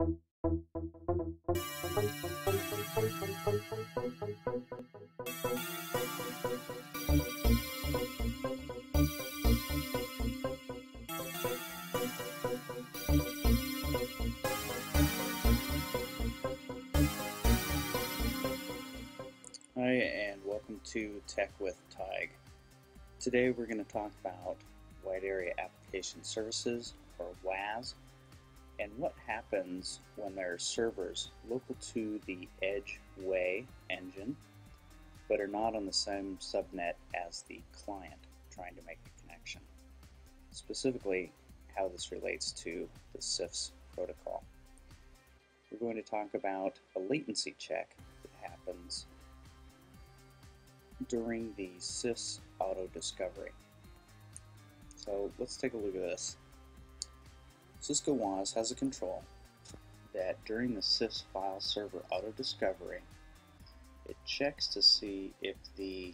Hi, and welcome to Tech with TIG. Today we're going to talk about Wide Area Application Services, or WAAS, and what happens when there are servers local to the edge WAE engine, but are not on the same subnet as the client trying to make a connection. Specifically, how this relates to the CIFS protocol. We're going to talk about a latency check that happens during the CIFS auto discovery. So let's take a look at this. Cisco WAAS has a control that during the CIFS file server auto discovery, it checks to see if the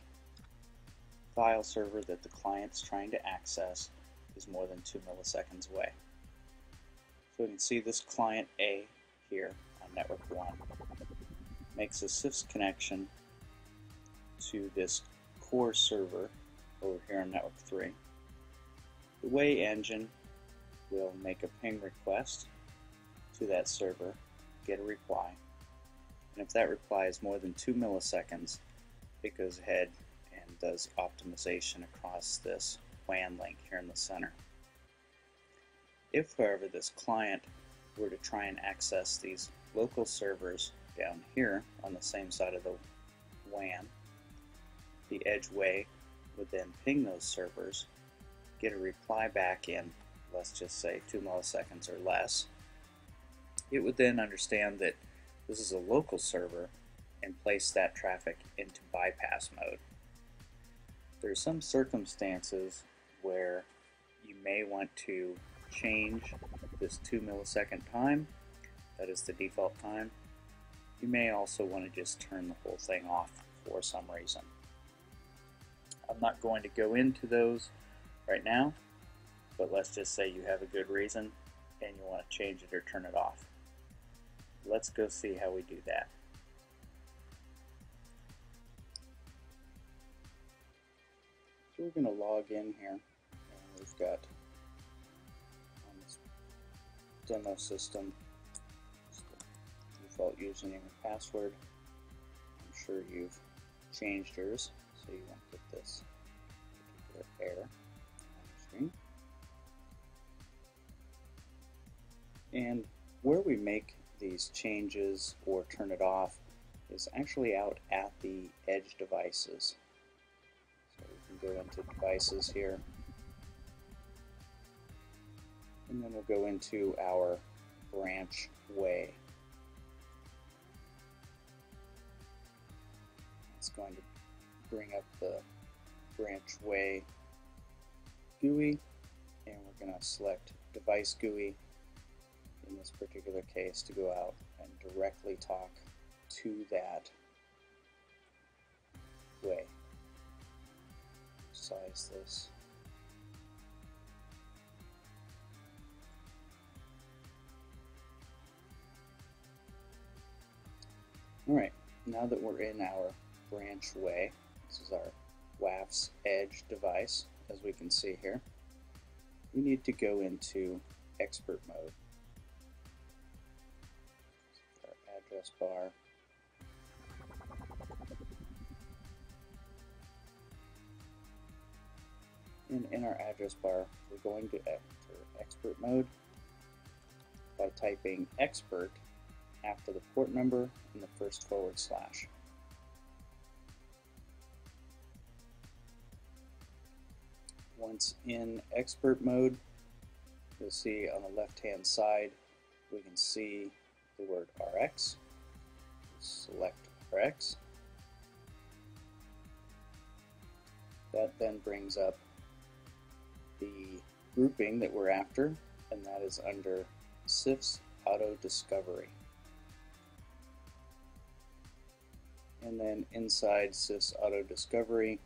file server that the client's trying to access is more than 2 milliseconds away. So you can see this client A here on network 1 makes a CIFS connection to this core server over here on network 3. The WAE engine will make a ping request to that server, get a reply, and if that reply is more than 2 milliseconds, it goes ahead and does optimization across this WAN link here in the center. If, however, this client were to try and access these local servers down here on the same side of the WAN, the edge WAE would then ping those servers, get a reply back in, let's just say 2 milliseconds or less. It would then understand that this is a local server and place that traffic into bypass mode. There are some circumstances where you may want to change this 2 millisecond time, that is the default time. You may also want to just turn the whole thing off for some reason. I'm not going to go into those right now, but let's just say you have a good reason and you want to change it or turn it off. Let's go see how we do that. So we're going to log in here, and we've got on this demo system just the default username and password. I'm sure you've changed yours, so you won't get this particular error on the screen. And where we make these changes or turn it off is actually out at the edge devices. So we can go into devices here, and then we'll go into our branch WAE. It's going to bring up the branch WAE GUI, and we're going to select device GUI in this particular case to go out and directly talk to that WAE. Size this. Alright, now that we're in our branch WAE, this is our WAFS edge device, as we can see here, we need to go into expert mode. Address bar. And in our address bar, we're going to enter expert mode by typing expert after the port number and the first forward slash. Once in expert mode, you'll see on the left-hand side, we can see the word RX. Select RX. That then brings up the grouping that we're after, and that is under CIFS Auto Discovery. And then inside CIFS Auto Discovery,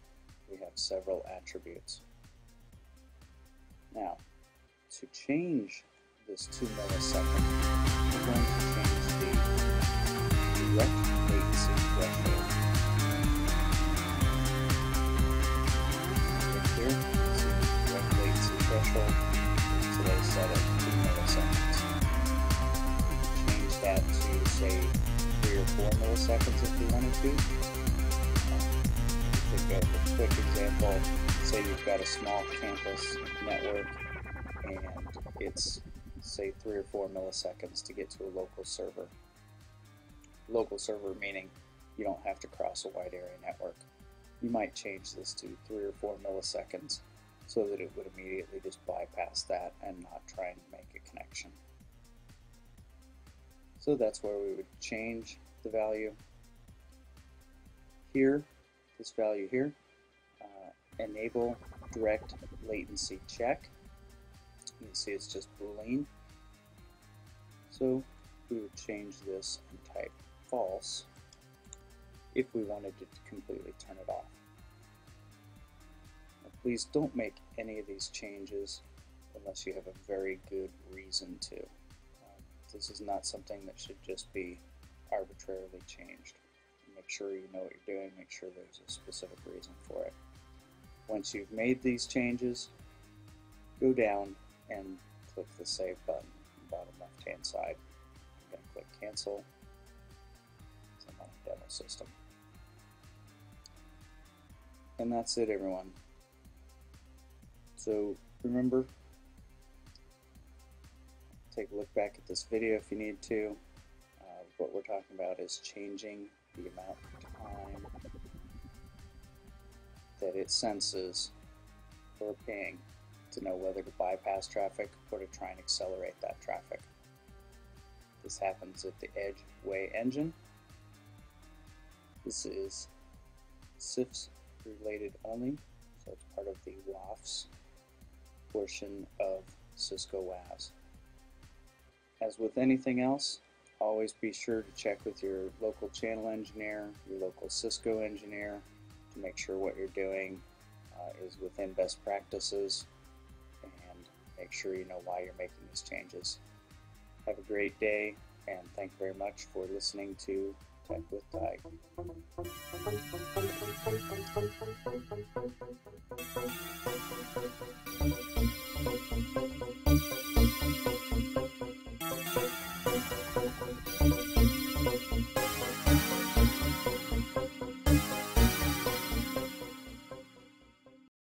we have several attributes. Now, to change this 2 millisecond one contains the direct latency threshold. Right here, you see the direct latency threshold is today set at 2 milliseconds. You can change that to say 3 or 4 milliseconds if you wanted to. Pick up a quick example. Say you've got a small campus network and it's say 3 or 4 milliseconds to get to a local server. Local server meaning you don't have to cross a wide area network. You might change this to 3 or 4 milliseconds so that it would immediately just bypass that and not try and make a connection. So that's where we would change the value. Here, this value here, enable direct latency check. You can see it's just Boolean. So we would change this and type false if we wanted to completely turn it off. Now, please don't make any of these changes unless you have a very good reason to. This is not something that should just be arbitrarily changed. Make sure you know what you're doing, make sure there's a specific reason for it. Once you've made these changes, go down and click the Save button on the bottom left-hand side. I'm going to click Cancel, because I'm on a demo system. And that's it, everyone. So remember, take a look back at this video if you need to. What we're talking about is changing the amount of time that it senses or ping to know whether to bypass traffic or to try and accelerate that traffic. This happens at the edge WAE engine. This is CIFS related only, so it's part of the WAFS portion of Cisco WAAS. As with anything else, always be sure to check with your local channel engineer, your local Cisco engineer, to make sure what you're doing is within best practices, and make sure you know why you're making these changes. Have a great day, and thank you very much for listening to Tech with Tig.